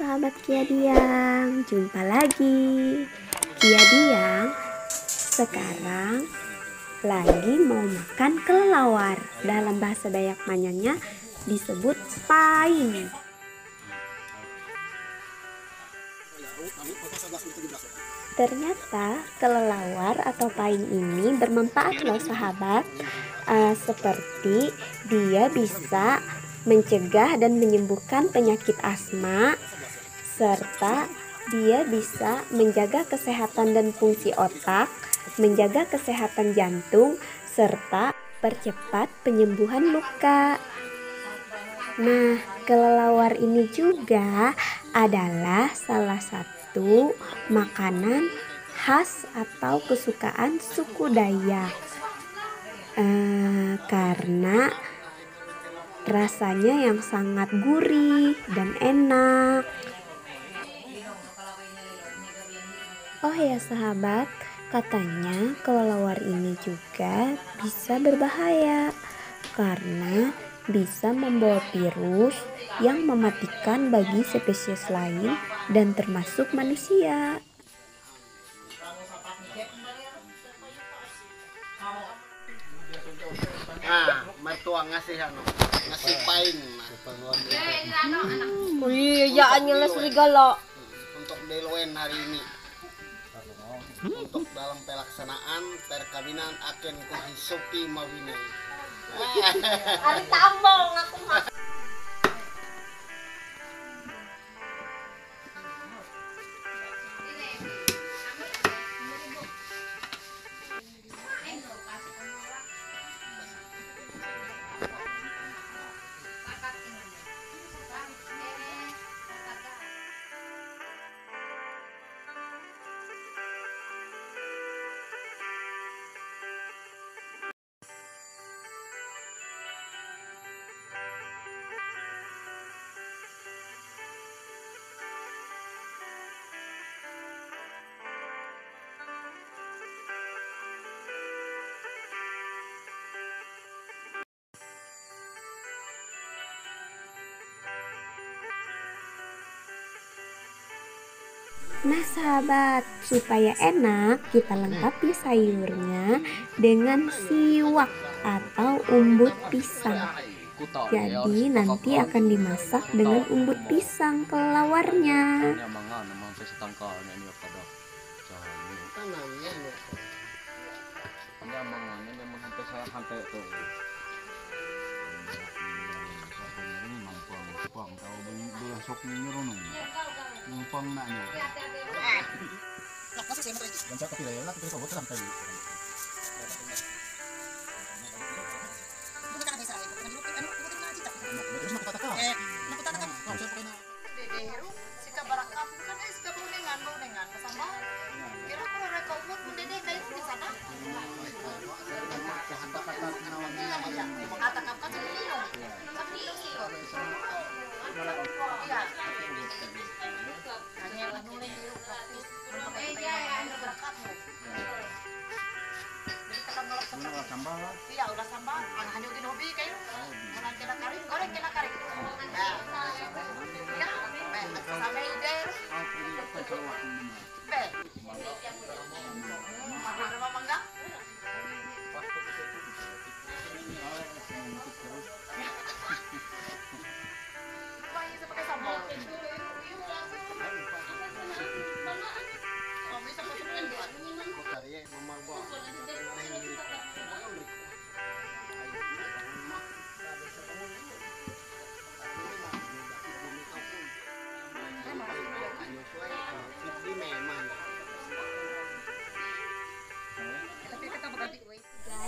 sahabat Kia Diam, jumpa lagi. Kia Diam sekarang lagi mau makan kelelawar. Dalam bahasa Dayak Manyanya disebut paing. Ternyata kelelawar atau paing ini bermanfaat loh sahabat, seperti dia bisa mencegah dan menyembuhkan penyakit asma, serta dia bisa menjaga kesehatan dan fungsi otak, menjaga kesehatan jantung, serta percepat penyembuhan luka. Nah, kelelawar ini juga adalah salah satu makanan khas atau kesukaan suku Dayak, karena rasanya yang sangat gurih dan enak. Oh ya sahabat, katanya kelelawar ini juga bisa berbahaya karena bisa membawa virus yang mematikan bagi spesies lain dan termasuk manusia. Nah, mertua ngasih anu, ngasih paing. Iya, anjala serigala. Untuk deloen hari ini. Untuk dalam pelaksanaan perkawinan akan kuhisupi mawinai. Ari tambong aku mah. Nah sahabat, supaya enak kita lengkapi sayurnya dengan siwak atau umbut pisang. Jadi nanti akan dimasak dengan umbut pisang kelawarnya.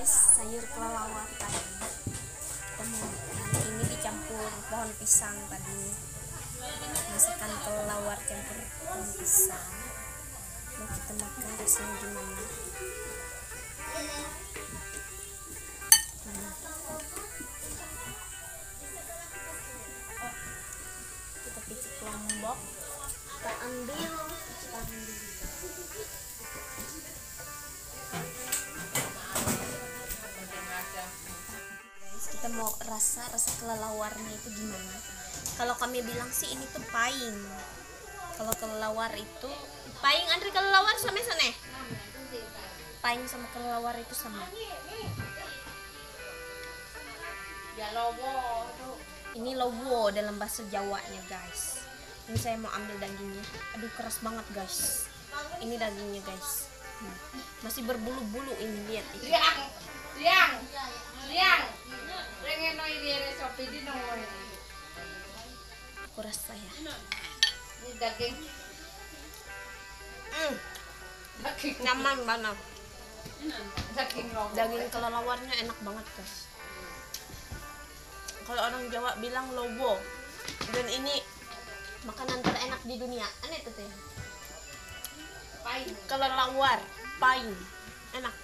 Sayur kelelawar tadi, ini dicampur pohon pisang tadi, masakan kelelawar campur pohon pisang. Mau kita makan rasanya gimana? Kita picit lombok, kita ambil. Kita mau rasa kelelawarnya itu gimana? Kalau kami bilang sih ini tuh paing. Kalau kelelawar itu paing antri kelelawar sama-sama. Paing sama kelelawar itu sama. Ini lobo dalam bahasa Jawanya, guys. Ini saya mau ambil dagingnya. Aduh, keras banget, guys. Ini dagingnya, guys. Masih berbulu-bulu ini, lihat. Liang. Kuras saya. Ini daging. Nyaman banget. Daging kelelawarnya enak banget, guys. Kalau orang Jawa bilang lobo, dan ini makanan terenak di dunia. Aneh tuh, kelelawar, paing, enak.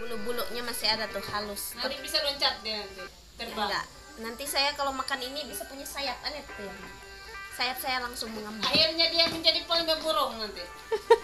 Bulu-bulunya masih ada tuh, halus. Nanti bisa loncat dia nanti, terbang. Enggak. Nanti saya kalau makan ini bisa punya sayap, aneh tuh. Sayap saya langsung mengembang. Akhirnya dia menjadi paling burung nanti.